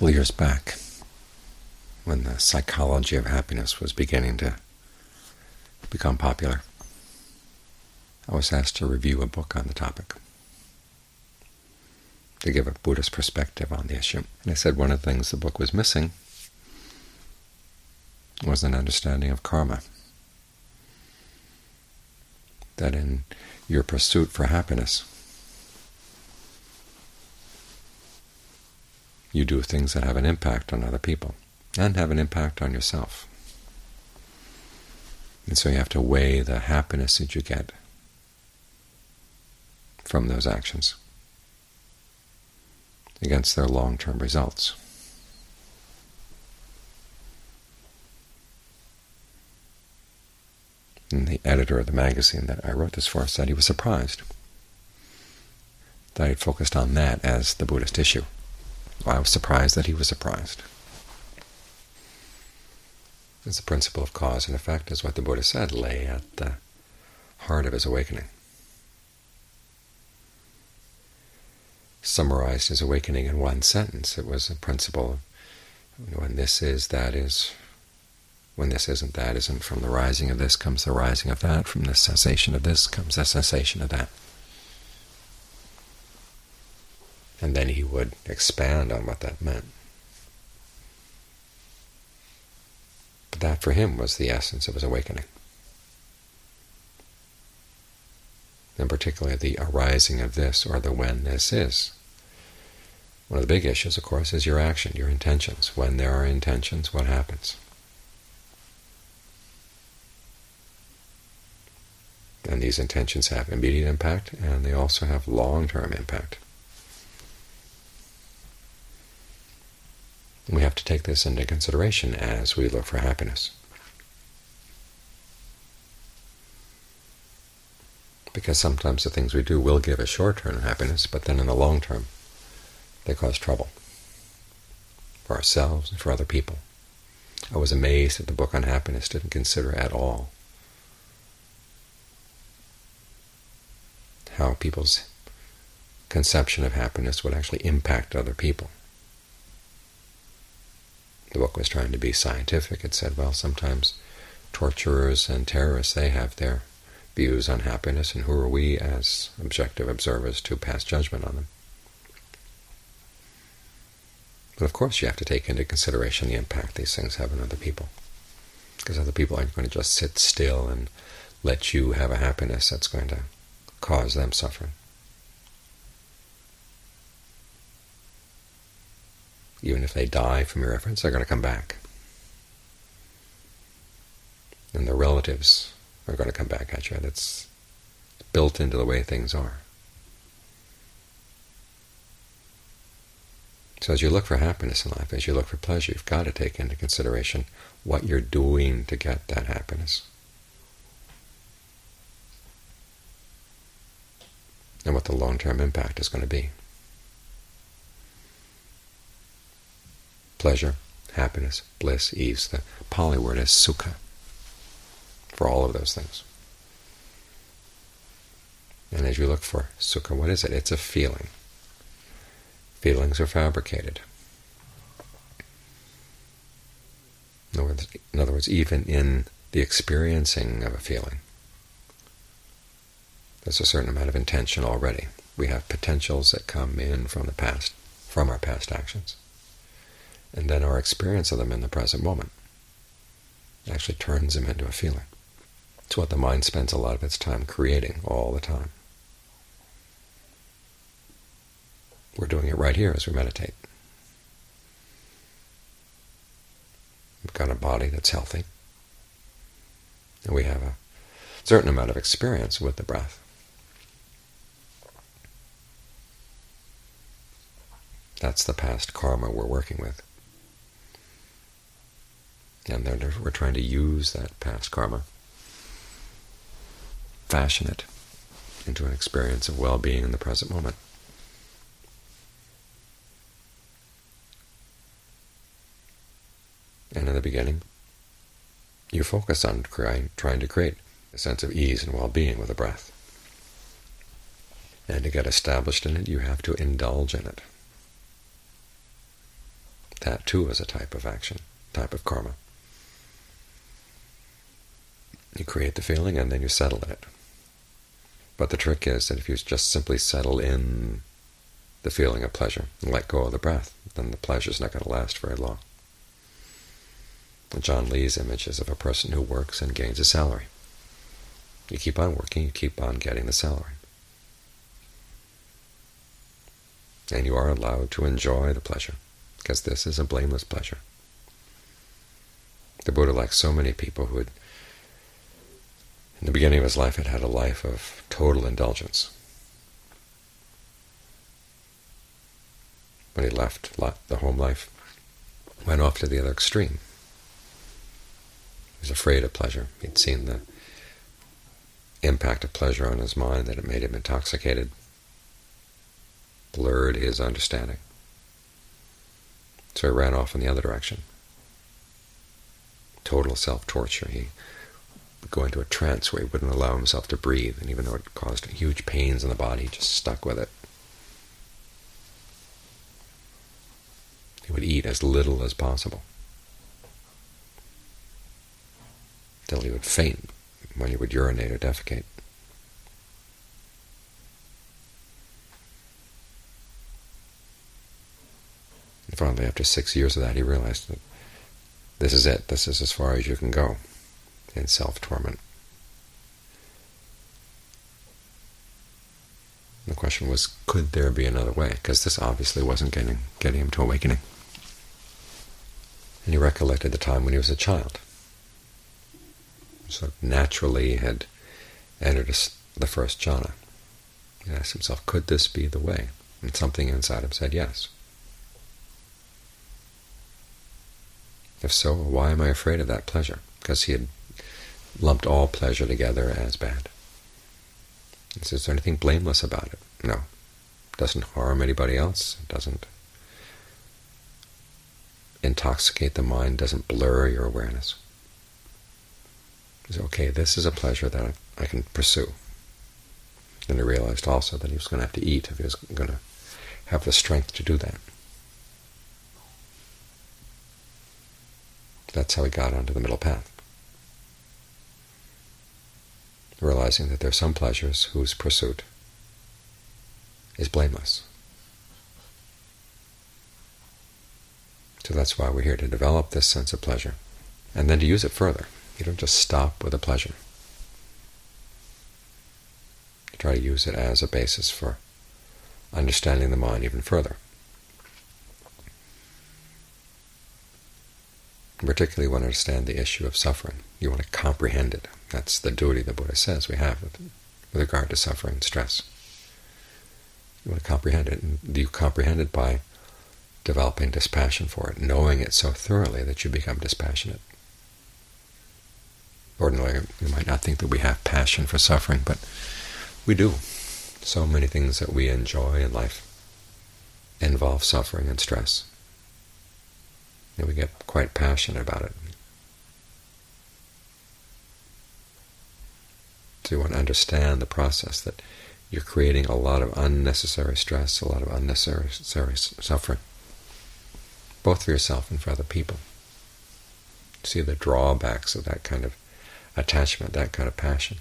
couple of years back, when the psychology of happiness was beginning to become popular, I was asked to review a book on the topic, to give a Buddhist perspective on the issue. And I said one of the things the book was missing was an understanding of karma, that in your pursuit for happiness, you do things that have an impact on other people and have an impact on yourself. And so you have to weigh the happiness that you get from those actions against their long-term results. And the editor of the magazine that I wrote this for said he was surprised that I had focused on that as the Buddhist issue. I was surprised that he was surprised. It's the principle of cause and effect, is what the Buddha said lay at the heart of his awakening. Summarized his awakening in one sentence. It was a principle of when this is, that is. When this isn't, that isn't. From the rising of this comes the rising of that. From the cessation of this comes the cessation of that. And then he would expand on what that meant. But that, for him, was the essence of his awakening, and particularly the arising of this, or the when this is. One of the big issues, of course, is your action, your intentions. When there are intentions, what happens? And these intentions have immediate impact, and they also have long-term impact. We have to take this into consideration as we look for happiness, because sometimes the things we do will give a short-term happiness, but then in the long term they cause trouble for ourselves and for other people. I was amazed that the book on happiness didn't consider at all how people's conception of happiness would actually impact other people. The book was trying to be scientific. It said, well, sometimes torturers and terrorists, they have their views on happiness, and who are we as objective observers to pass judgment on them? But of course you have to take into consideration the impact these things have on other people, because other people aren't going to just sit still and let you have a happiness that's going to cause them suffering. Even if they die from your efforts, they're going to come back. And their relatives are going to come back at you. That's built into the way things are. So as you look for happiness in life, as you look for pleasure, you've got to take into consideration what you're doing to get that happiness, and what the long-term impact is going to be. Pleasure, happiness, bliss, ease. The Pali word is sukha for all of those things. And as you look for sukha, what is it? It's a feeling. Feelings are fabricated. In other words, even in the experiencing of a feeling, there's a certain amount of intention already. We have potentials that come in from the past, from our past actions, and then our experience of them in the present moment actually turns them into a feeling. It's what the mind spends a lot of its time creating all the time. We're doing it right here as we meditate. We've got a body that's healthy, and we have a certain amount of experience with the breath. That's the past karma we're working with. And then we're trying to use that past karma, fashion it into an experience of well-being in the present moment. And in the beginning, you focus on trying to create a sense of ease and well-being with the breath. And to get established in it, you have to indulge in it. That too is a type of action, type of karma. You create the feeling and then you settle in it. But the trick is that if you just simply settle in the feeling of pleasure and let go of the breath, then the pleasure is not going to last very long. John Lee's image is of a person who works and gains a salary. You keep on working, you keep on getting the salary. And you are allowed to enjoy the pleasure, because this is a blameless pleasure. The Buddha, like so many people who had, in the beginning of his life, had had a life of total indulgence. When he left the home life, went off to the other extreme. He was afraid of pleasure. He'd seen the impact of pleasure on his mind, that it made him intoxicated, blurred his understanding. So he ran off in the other direction. Total self-torture. He would go into a trance where he wouldn't allow himself to breathe, and even though it caused huge pains in the body, he just stuck with it. He would eat as little as possible, till he would faint when he would urinate or defecate. And finally, after 6 years of that, he realized that this is it. This is as far as you can go in self-torment. The question was, could there be another way? Because this obviously wasn't getting him to awakening. And he recollected the time when he was a child. So naturally had entered the first jhana. He asked himself, could this be the way? And something inside him said yes. If so, why am I afraid of that pleasure? Because he had lumped all pleasure together as bad. He says, is there anything blameless about it? No. It doesn't harm anybody else. It doesn't intoxicate the mind. It doesn't blur your awareness. Okay, this is a pleasure that I can pursue. And he realized also that he was going to have to eat if he was going to have the strength to do that. That's how he got onto the middle path. Realizing that there are some pleasures whose pursuit is blameless. So that's why we're here, to develop this sense of pleasure and then to use it further. You don't just stop with a pleasure. You try to use it as a basis for understanding the mind even further. Particularly when you understand the issue of suffering. You want to comprehend it. That's the duty the Buddha says we have with regard to suffering and stress. You want to comprehend it, and you comprehend it by developing dispassion for it, knowing it so thoroughly that you become dispassionate. Ordinarily, we might not think that we have passion for suffering, but we do. So many things that we enjoy in life involve suffering and stress, and we get quite passionate about it. So you want to understand the process that you're creating a lot of unnecessary stress, a lot of unnecessary suffering, both for yourself and for other people. See the drawbacks of that kind of attachment, that kind of passion.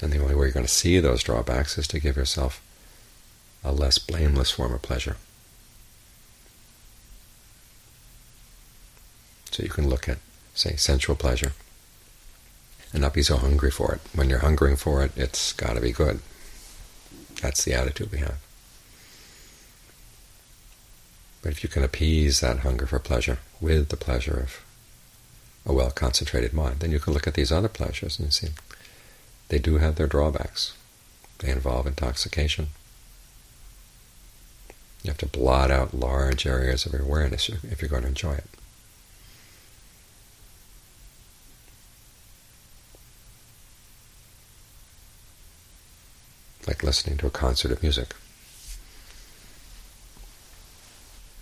And the only way you're going to see those drawbacks is to give yourself a less blameless form of pleasure. So you can look at, say, sensual pleasure and not be so hungry for it. When you're hungering for it, it's got to be good. That's the attitude we have. But if you can appease that hunger for pleasure with the pleasure of a well-concentrated mind, then you can look at these other pleasures and see they do have their drawbacks. They involve intoxication. You have to blot out large areas of awareness if you're going to enjoy it. Like listening to a concert of music.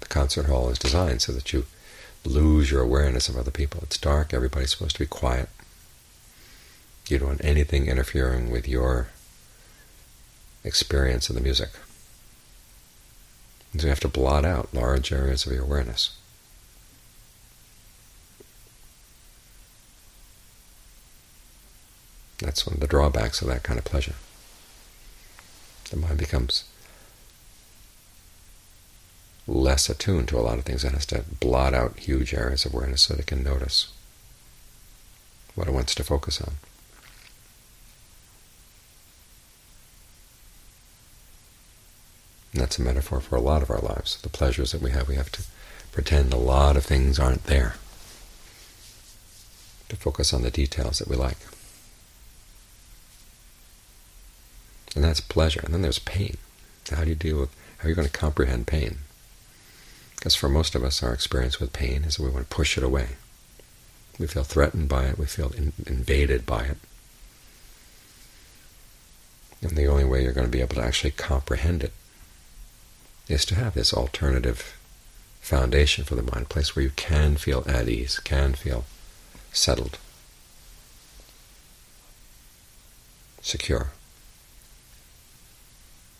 The concert hall is designed so that you lose your awareness of other people. It's dark, everybody's supposed to be quiet. You don't want anything interfering with your experience of the music. So you have to blot out large areas of your awareness. That's one of the drawbacks of that kind of pleasure. The mind becomes less attuned to a lot of things. It has to blot out huge areas of awareness so that it can notice what it wants to focus on. And that's a metaphor for a lot of our lives. The pleasures that we have to pretend a lot of things aren't there, to focus on the details that we like. And that's pleasure. And then there's pain. How do you deal with? How are you going to comprehend pain? Because for most of us, our experience with pain is that we want to push it away. We feel threatened by it. We feel invaded by it. And the only way you're going to be able to actually comprehend it is to have this alternative foundation for the mind, a place where you can feel at ease, can feel settled, secure.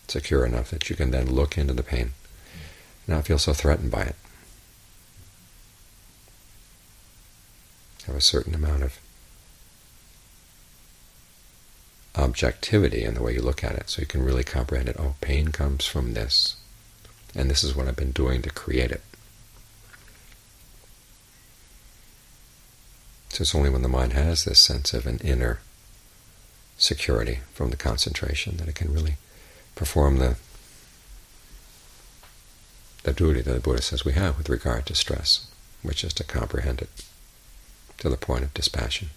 Secure enough that you can then look into the pain, not feel so threatened by it. Have a certain amount of objectivity in the way you look at it, so you can really comprehend it. Oh, pain comes from this, and this is what I've been doing to create it. So it's only when the mind has this sense of an inner security from the concentration that it can really perform the duty that the Buddha says we have with regard to stress, which is to comprehend it to the point of dispassion.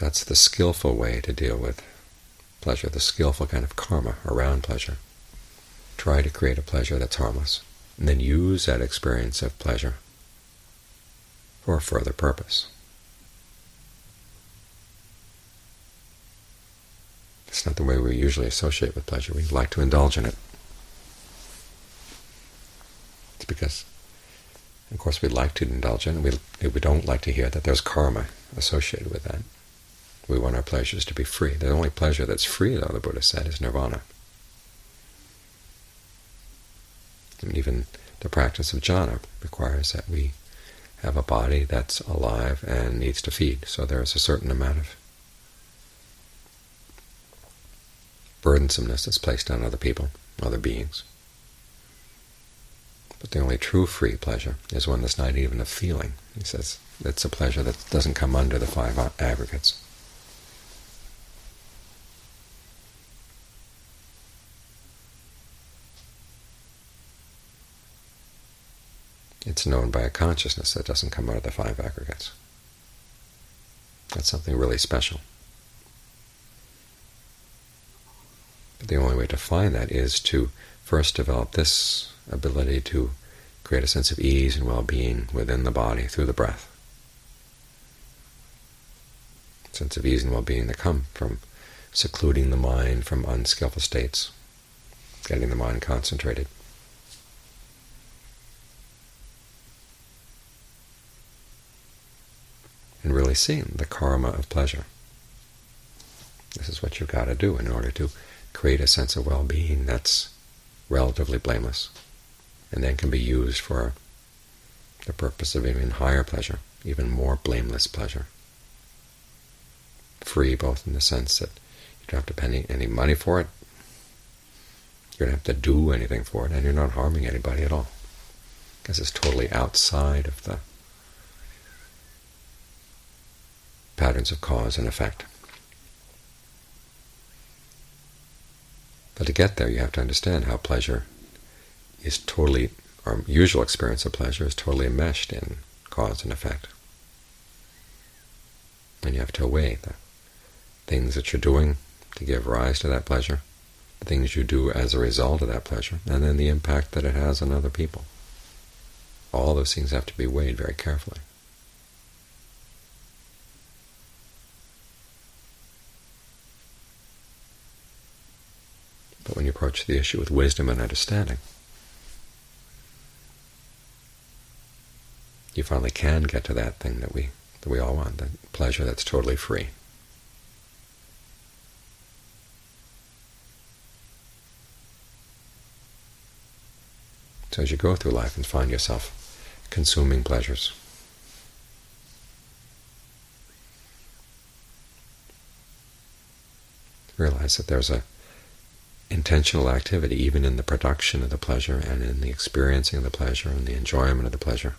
That's the skillful way to deal with pleasure, the skillful kind of karma around pleasure. Try to create a pleasure that's harmless, and then use that experience of pleasure for a further purpose. It's not the way we usually associate with pleasure. We like to indulge in it. It's because, of course, we like to indulge in it. We don't like to hear that there's karma associated with that. We want our pleasures to be free. The only pleasure that's free, though, the Buddha said, is nirvana. And even the practice of jhana requires that we have a body that's alive and needs to feed. So there's a certain amount of burdensomeness that's placed on other people, other beings. But the only true free pleasure is one that's not even a feeling. He says that's a pleasure that doesn't come under the five aggregates. It's known by a consciousness that doesn't come under the five aggregates. That's something really special. But the only way to find that is to first develop this ability to create a sense of ease and well-being within the body through the breath. A sense of ease and well-being that come from secluding the mind from unskillful states, getting the mind concentrated. And really seeing the karma of pleasure. This is what you've got to do in order to create a sense of well-being that's relatively blameless, and then can be used for the purpose of even higher pleasure, even more blameless pleasure. Free both in the sense that you don't have to pay any money for it, you don't have to do anything for it, and you're not harming anybody at all, because it's totally outside of the patterns of cause and effect. But to get there, you have to understand how pleasure is totally, our usual experience of pleasure is totally enmeshed in cause and effect. And you have to weigh the things that you're doing to give rise to that pleasure, the things you do as a result of that pleasure, and then the impact that it has on other people. All those things have to be weighed very carefully. But when you approach the issue with wisdom and understanding, you finally can get to that thing that we all want, the pleasure that's totally free. So as you go through life and find yourself consuming pleasures, realize that there's an intentional activity even in the production of the pleasure and in the experiencing of the pleasure and the enjoyment of the pleasure.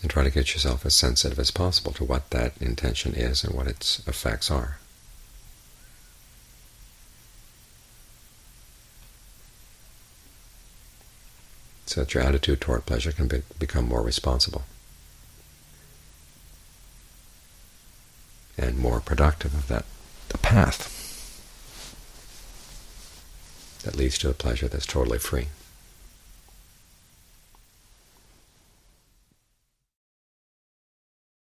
And try to get yourself as sensitive as possible to what that intention is and what its effects are. So that your attitude toward pleasure can become more responsible and more productive of the path that leads to a pleasure that's totally free.